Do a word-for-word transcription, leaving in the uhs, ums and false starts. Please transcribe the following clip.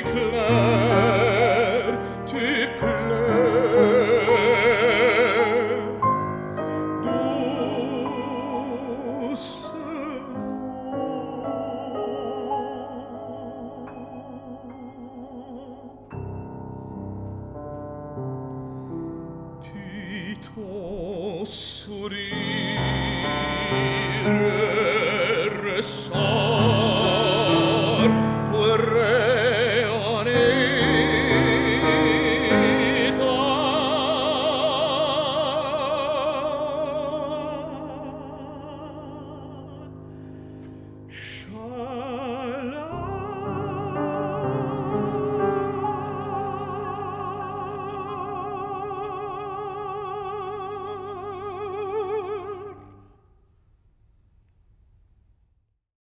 éclaire, tu pleures doucement, puis ton sourire ressort.